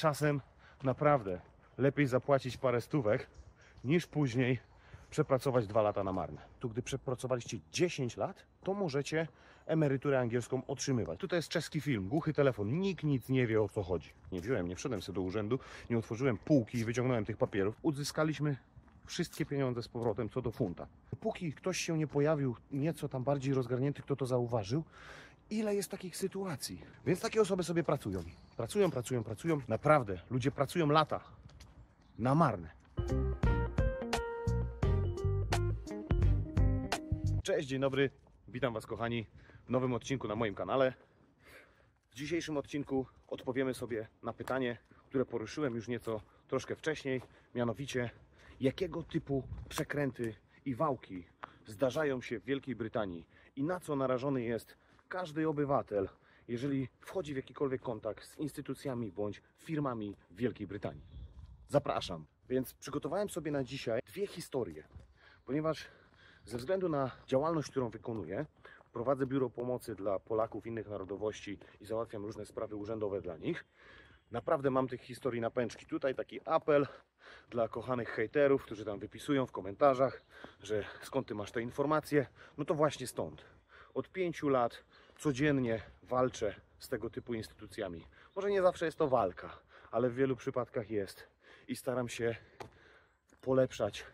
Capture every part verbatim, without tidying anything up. czasem naprawdę lepiej zapłacić parę stówek, niż później przepracować dwa lata na marne. Tu gdy przepracowaliście dziesięć lat, to możecie emeryturę angielską otrzymywać. Tutaj jest czeski film, głuchy telefon, nikt nic nie wie, o co chodzi. Nie wziąłem, nie wszedłem sobie do urzędu, nie otworzyłem półki i wyciągnąłem tych papierów. Odzyskaliśmy wszystkie pieniądze z powrotem co do funta. Póki ktoś się nie pojawił, nieco tam bardziej rozgarnięty, kto to zauważył, ile jest takich sytuacji. Więc takie osoby sobie pracują. Pracują, pracują, pracują. Naprawdę, ludzie pracują lata na marne. Cześć, dzień dobry, witam Was kochani w nowym odcinku na moim kanale. W dzisiejszym odcinku odpowiemy sobie na pytanie, które poruszyłem już nieco troszkę wcześniej, mianowicie jakiego typu przekręty i wałki zdarzają się w Wielkiej Brytanii i na co narażony jest każdy obywatel, jeżeli wchodzi w jakikolwiek kontakt z instytucjami bądź firmami w Wielkiej Brytanii. Zapraszam! Więc przygotowałem sobie na dzisiaj dwie historie, ponieważ ze względu na działalność, którą wykonuję, prowadzę biuro pomocy dla Polaków innych narodowości i załatwiam różne sprawy urzędowe dla nich. Naprawdę mam tych historii na pęczki. Tutaj taki apel dla kochanych hejterów, którzy tam wypisują w komentarzach, że skąd ty masz te informacje. No to właśnie stąd. Od pięciu lat codziennie walczę z tego typu instytucjami. Może nie zawsze jest to walka, ale w wielu przypadkach jest. I staram się polepszać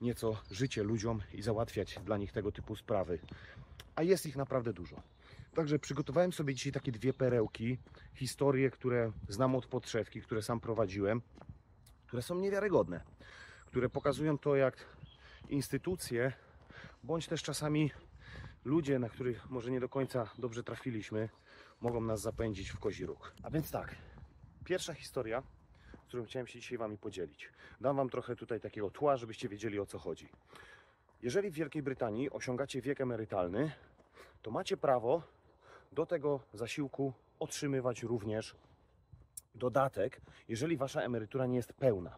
nieco życie ludziom i załatwiać dla nich tego typu sprawy. A jest ich naprawdę dużo. Także przygotowałem sobie dzisiaj takie dwie perełki, historie, które znam od podszewki, które sam prowadziłem, które są niewiarygodne, które pokazują to, jak instytucje, bądź też czasami ludzie, na których może nie do końca dobrze trafiliśmy, mogą nas zapędzić w kozi róg. A więc tak, pierwsza historia, którą chciałem się dzisiaj Wami podzielić. Dam Wam trochę tutaj takiego tła, żebyście wiedzieli, o co chodzi. Jeżeli w Wielkiej Brytanii osiągacie wiek emerytalny, to macie prawo do tego zasiłku otrzymywać również dodatek, jeżeli Wasza emerytura nie jest pełna.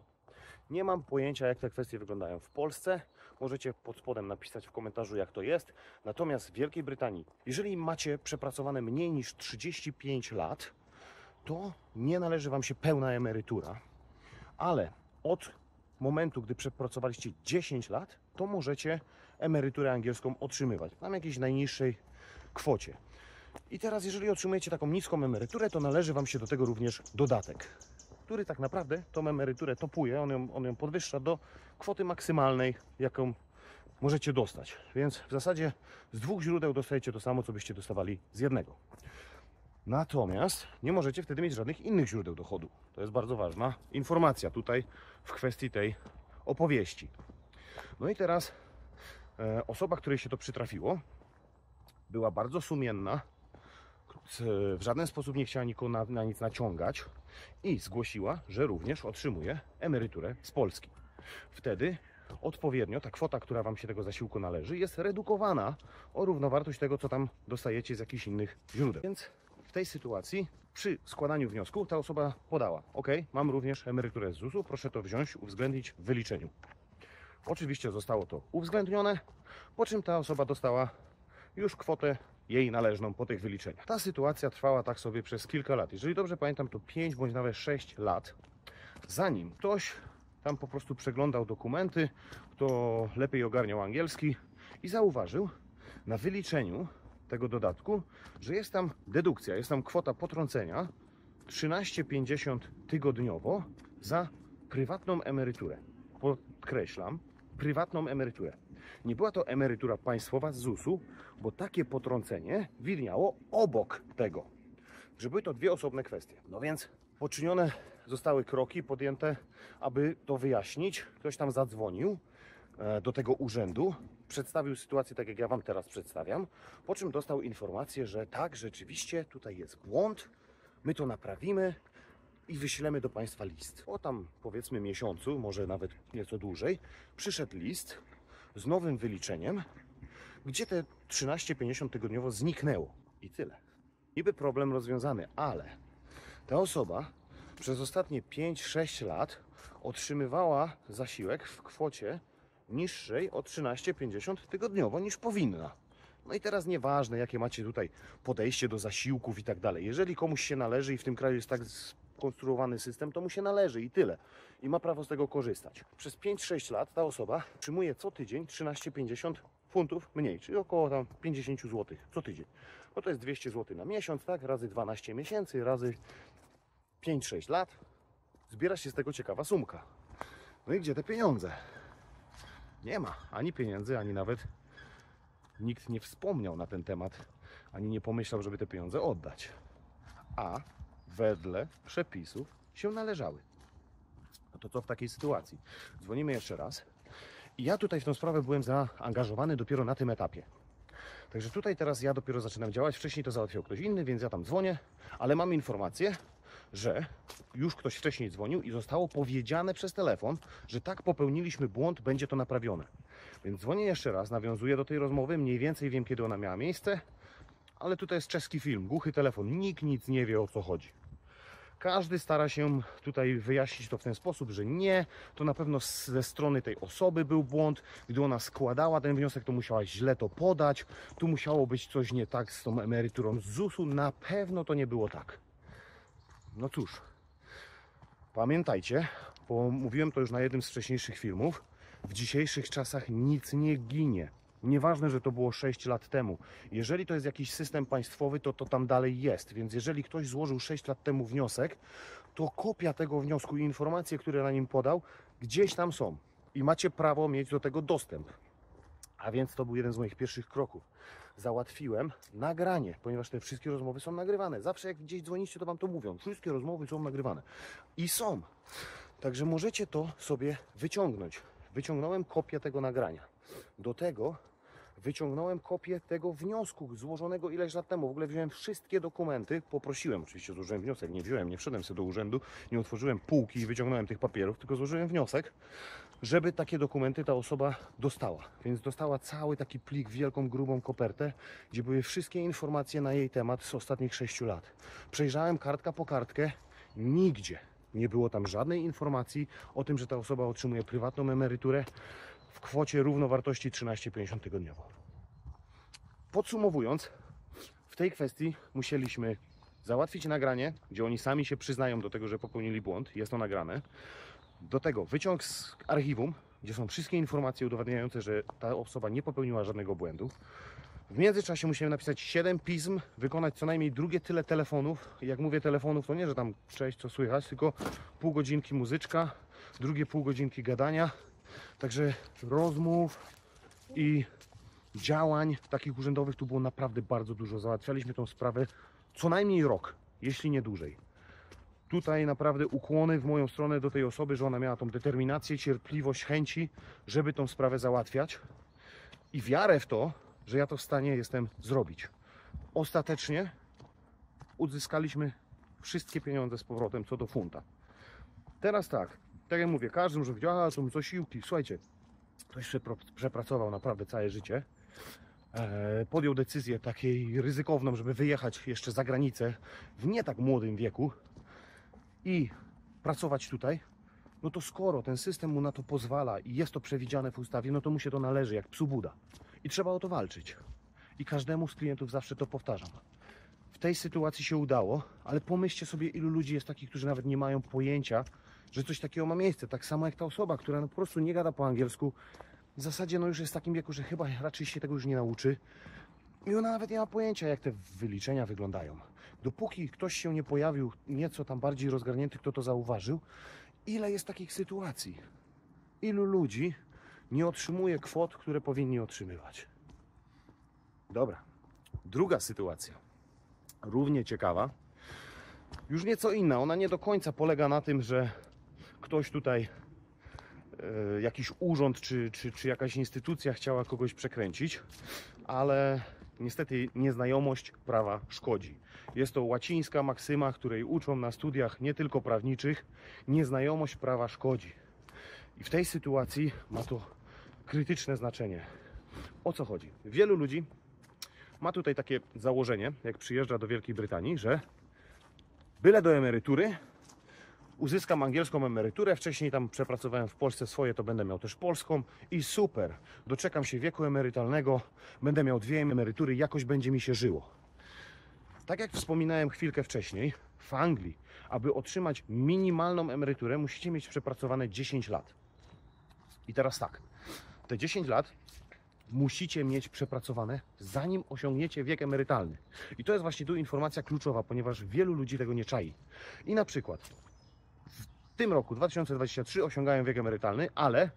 Nie mam pojęcia, jak te kwestie wyglądają w Polsce. Możecie pod spodem napisać w komentarzu, jak to jest. Natomiast w Wielkiej Brytanii, jeżeli macie przepracowane mniej niż trzydzieści pięć lat, to nie należy Wam się pełna emerytura, ale od momentu, gdy przepracowaliście dziesięć lat, to możecie emeryturę angielską otrzymywać. Tam jakiejś najniższej kwocie. I teraz, jeżeli otrzymujecie taką niską emeryturę, to należy Wam się do tego również dodatek, który tak naprawdę tą emeryturę topuje, on ją, on ją podwyższa do kwoty maksymalnej, jaką możecie dostać. Więc w zasadzie z dwóch źródeł dostajecie to samo, co byście dostawali z jednego. Natomiast nie możecie wtedy mieć żadnych innych źródeł dochodu. To jest bardzo ważna informacja tutaj w kwestii tej opowieści. No i teraz e, osoba, której się to przytrafiło, była bardzo sumienna, w żaden sposób nie chciała nikogo na, na nic naciągać i zgłosiła, że również otrzymuje emeryturę z Polski. Wtedy odpowiednio ta kwota, która Wam się tego zasiłku należy, jest redukowana o równowartość tego, co tam dostajecie z jakichś innych źródeł. Więc w tej sytuacji, przy składaniu wniosku, ta osoba podała: ok, mam również emeryturę z zusu, proszę to wziąć, uwzględnić w wyliczeniu. Oczywiście zostało to uwzględnione, po czym ta osoba dostała już kwotę jej należną po tych wyliczeniach. Ta sytuacja trwała tak sobie przez kilka lat. Jeżeli dobrze pamiętam, to pięć bądź nawet sześć lat. Zanim ktoś tam po prostu przeglądał dokumenty, kto lepiej ogarniał angielski i zauważył na wyliczeniu tego dodatku, że jest tam dedukcja, jest tam kwota potrącenia trzynaście pięćdziesiąt tygodniowo za prywatną emeryturę. Podkreślam, prywatną emeryturę. Nie była to emerytura państwowa z zusu, bo takie potrącenie widniało obok tego. Że były to dwie osobne kwestie. No więc poczynione zostały kroki podjęte, aby to wyjaśnić. Ktoś tam zadzwonił do tego urzędu, przedstawił sytuację tak, jak ja Wam teraz przedstawiam, po czym dostał informację, że tak, rzeczywiście tutaj jest błąd, my to naprawimy i wyślemy do Państwa list. O tam powiedzmy miesiącu, może nawet nieco dłużej, przyszedł list z nowym wyliczeniem, gdzie te trzynaście pięćdziesiąt tygodniowo zniknęło i tyle. Niby problem rozwiązany, ale ta osoba przez ostatnie pięć sześć lat otrzymywała zasiłek w kwocie niższej o trzynaście pięćdziesiąt tygodniowo niż powinna. No i teraz nieważne, jakie macie tutaj podejście do zasiłków i tak dalej. Jeżeli komuś się należy i w tym kraju jest tak konstruowany system, to mu się należy i tyle. I ma prawo z tego korzystać. Przez pięć sześć lat ta osoba otrzymuje co tydzień trzynaście pięćdziesiąt funtów mniej, czyli około tam pięćdziesiąt złotych co tydzień. Bo to jest dwieście złotych na miesiąc, tak? Razy dwanaście miesięcy, razy pięć sześć lat. Zbiera się z tego ciekawa sumka. No i gdzie te pieniądze? Nie ma ani pieniędzy, ani nawet nikt nie wspomniał na ten temat, ani nie pomyślał, żeby te pieniądze oddać. A wedle przepisów się należały. No to co w takiej sytuacji? Dzwonimy jeszcze raz. I ja tutaj w tą sprawę byłem zaangażowany dopiero na tym etapie. Także tutaj teraz ja dopiero zaczynam działać. Wcześniej to załatwiał ktoś inny, więc ja tam dzwonię. Ale mam informację, że już ktoś wcześniej dzwonił i zostało powiedziane przez telefon, że tak, popełniliśmy błąd, będzie to naprawione. Więc dzwonię jeszcze raz, nawiązuję do tej rozmowy. Mniej więcej wiem, kiedy ona miała miejsce. Ale tutaj jest czeski film, głuchy telefon. Nikt nic nie wie, o co chodzi. Każdy stara się tutaj wyjaśnić to w ten sposób, że nie, to na pewno ze strony tej osoby był błąd. Gdy ona składała ten wniosek, to musiała źle to podać. Tu musiało być coś nie tak z tą emeryturą z zusu. Na pewno to nie było tak. No cóż, pamiętajcie, bo mówiłem to już na jednym z wcześniejszych filmów, w dzisiejszych czasach nic nie ginie. Nieważne, że to było sześć lat temu. Jeżeli to jest jakiś system państwowy, to to tam dalej jest. Więc jeżeli ktoś złożył sześć lat temu wniosek, to kopia tego wniosku i informacje, które na nim podał, gdzieś tam są. I macie prawo mieć do tego dostęp. A więc to był jeden z moich pierwszych kroków. Załatwiłem nagranie, ponieważ te wszystkie rozmowy są nagrywane. Zawsze jak gdzieś dzwonicie, to wam to mówią. Wszystkie rozmowy są nagrywane. I są. Także możecie to sobie wyciągnąć. Wyciągnąłem kopię tego nagrania. Do tego wyciągnąłem kopię tego wniosku złożonego ileś lat temu. W ogóle wziąłem wszystkie dokumenty. Poprosiłem, oczywiście złożyłem wniosek. Nie wziąłem, nie wszedłem sobie do urzędu, nie otworzyłem półki i wyciągnąłem tych papierów, tylko złożyłem wniosek, żeby takie dokumenty ta osoba dostała. Więc dostała cały taki plik, wielką, grubą kopertę, gdzie były wszystkie informacje na jej temat z ostatnich sześciu lat. Przejrzałem kartka po kartkę. Nigdzie nie było tam żadnej informacji o tym, że ta osoba otrzymuje prywatną emeryturę w kwocie równowartości trzynaście pięćdziesiąt tygodniowo. Podsumowując, w tej kwestii musieliśmy załatwić nagranie, gdzie oni sami się przyznają do tego, że popełnili błąd. Jest to nagrane. Do tego wyciąg z archiwum, gdzie są wszystkie informacje udowadniające, że ta osoba nie popełniła żadnego błędu. W międzyczasie musimy napisać siedem pism, wykonać co najmniej drugie tyle telefonów. Jak mówię telefonów, to nie, że tam cześć, co słychać, tylko pół godzinki muzyczka, drugie pół godzinki gadania. Także rozmów i działań takich urzędowych tu było naprawdę bardzo dużo. Załatwialiśmy tą sprawę co najmniej rok, jeśli nie dłużej. Tutaj naprawdę ukłony w moją stronę do tej osoby, że ona miała tą determinację, cierpliwość, chęci, żeby tą sprawę załatwiać i wiarę w to, że ja to w stanie jestem zrobić. Ostatecznie uzyskaliśmy wszystkie pieniądze z powrotem co do funta. Teraz tak, tak jak mówię, każdy może powiedzieć, a są to siłki. Słuchajcie, ktoś przepracował naprawdę całe życie. E, podjął decyzję takiej ryzykowną, żeby wyjechać jeszcze za granicę w nie tak młodym wieku i pracować tutaj. No to skoro ten system mu na to pozwala i jest to przewidziane w ustawie, no to mu się to należy jak psu buda. I trzeba o to walczyć. I każdemu z klientów zawsze to powtarzam. W tej sytuacji się udało, ale pomyślcie sobie, ilu ludzi jest takich, którzy nawet nie mają pojęcia, że coś takiego ma miejsce. Tak samo jak ta osoba, która no po prostu nie gada po angielsku. W zasadzie no już jest w takim wieku, że chyba raczej się tego już nie nauczy. I ona nawet nie ma pojęcia, jak te wyliczenia wyglądają. Dopóki ktoś się nie pojawił, nieco tam bardziej rozgarnięty, kto to zauważył, ile jest takich sytuacji? Ilu ludzi nie otrzymuje kwot, które powinni otrzymywać? Dobra. Druga sytuacja. Równie ciekawa. Już nieco inna. Ona nie do końca polega na tym, że ktoś tutaj, e, jakiś urząd czy, czy, czy jakaś instytucja chciała kogoś przekręcić, ale niestety nieznajomość prawa szkodzi. Jest to łacińska maksyma, której uczą na studiach nie tylko prawniczych. Nieznajomość prawa szkodzi. I w tej sytuacji ma to krytyczne znaczenie. O co chodzi? Wielu ludzi ma tutaj takie założenie, jak przyjeżdża do Wielkiej Brytanii, że byle do emerytury uzyskam angielską emeryturę. Wcześniej tam przepracowałem w Polsce swoje, to będę miał też polską i super. Doczekam się wieku emerytalnego, będę miał dwie emerytury, jakoś będzie mi się żyło. Tak jak wspominałem chwilkę wcześniej, w Anglii, aby otrzymać minimalną emeryturę, musicie mieć przepracowane dziesięć lat. I teraz tak, te dziesięć lat musicie mieć przepracowane, zanim osiągniecie wiek emerytalny. I to jest właśnie tu informacja kluczowa, ponieważ wielu ludzi tego nie czai. I na przykład w tym roku, dwa tysiące dwudziestym trzecim, osiągają wiek emerytalny, ale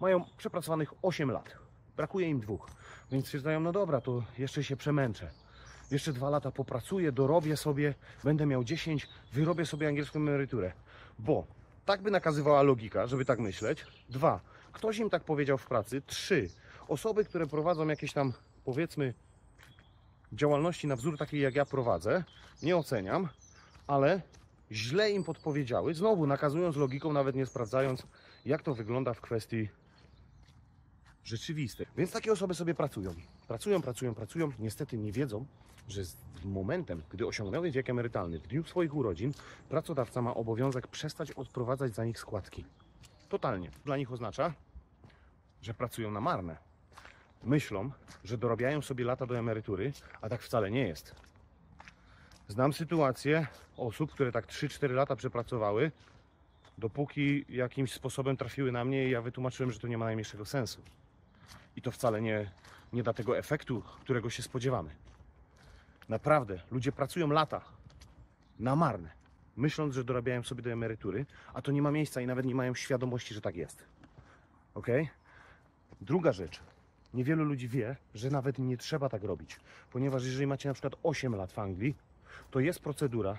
mają przepracowanych osiem lat. Brakuje im dwóch. Więc stwierdzają, no dobra, to jeszcze się przemęczę. Jeszcze dwa lata popracuję, dorobię sobie, będę miał dziesięć, wyrobię sobie angielską emeryturę. Bo tak by nakazywała logika, żeby tak myśleć. Dwa, ktoś im tak powiedział w pracy. Trzy, osoby, które prowadzą jakieś tam, powiedzmy, działalności na wzór takiej, jak ja prowadzę, nie oceniam, ale źle im podpowiedziały, znowu nakazując logiką, nawet nie sprawdzając, jak to wygląda w kwestii rzeczywistej. Więc takie osoby sobie pracują. Pracują, pracują, pracują. Niestety nie wiedzą, że z momentem, gdy osiągnęły wiek emerytalny, w dniu swoich urodzin, pracodawca ma obowiązek przestać odprowadzać za nich składki. Totalnie. Dla nich oznacza, że pracują na marne. Myślą, że dorabiają sobie lata do emerytury, a tak wcale nie jest. Znam sytuację osób, które tak trzy, cztery lata przepracowały, dopóki jakimś sposobem trafiły na mnie i ja wytłumaczyłem, że to nie ma najmniejszego sensu. I to wcale nie, nie da tego efektu, którego się spodziewamy. Naprawdę, ludzie pracują lata na marne, myśląc, że dorabiają sobie do emerytury, a to nie ma miejsca i nawet nie mają świadomości, że tak jest. Ok? Druga rzecz. Niewielu ludzi wie, że nawet nie trzeba tak robić, ponieważ jeżeli macie na przykład osiem lat w Anglii, to jest procedura,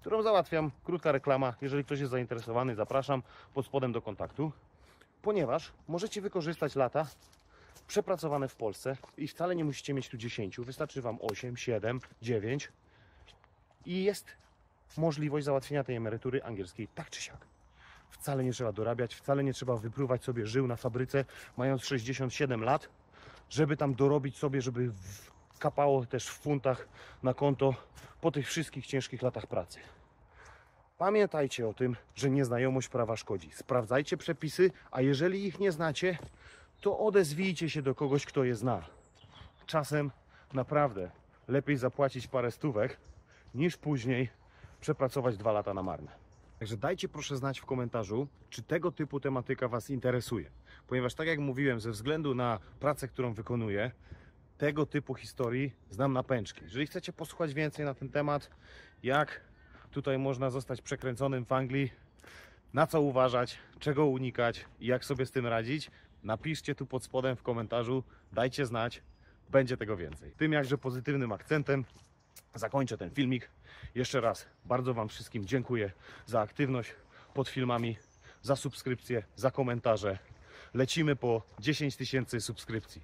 którą załatwiam, krótka reklama, jeżeli ktoś jest zainteresowany, zapraszam pod spodem do kontaktu, ponieważ możecie wykorzystać lata przepracowane w Polsce i wcale nie musicie mieć tu dziesięciu, wystarczy Wam osiem, siedem, dziewięć i jest możliwość załatwienia tej emerytury angielskiej tak czy siak. Wcale nie trzeba dorabiać, wcale nie trzeba wypruwać sobie żył na fabryce, mając sześćdziesiąt siedem lat, żeby tam dorobić sobie, żeby kapało też w funtach na konto po tych wszystkich ciężkich latach pracy. Pamiętajcie o tym, że nieznajomość prawa szkodzi. Sprawdzajcie przepisy, a jeżeli ich nie znacie, to odezwijcie się do kogoś, kto je zna. Czasem naprawdę lepiej zapłacić parę stówek, niż później przepracować dwa lata na marne. Także dajcie proszę znać w komentarzu, czy tego typu tematyka Was interesuje. Ponieważ tak jak mówiłem, ze względu na pracę, którą wykonuję, tego typu historii znam na pęczki. Jeżeli chcecie posłuchać więcej na ten temat, jak tutaj można zostać przekręconym w Anglii, na co uważać, czego unikać i jak sobie z tym radzić, napiszcie tu pod spodem w komentarzu, dajcie znać, będzie tego więcej. Tym jakże pozytywnym akcentem zakończę ten filmik. Jeszcze raz bardzo Wam wszystkim dziękuję za aktywność pod filmami, za subskrypcje, za komentarze. Lecimy po dziesięć tysięcy subskrypcji.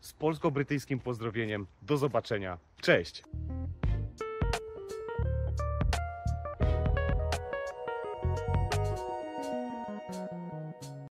Z polsko-brytyjskim pozdrowieniem. Do zobaczenia. Cześć!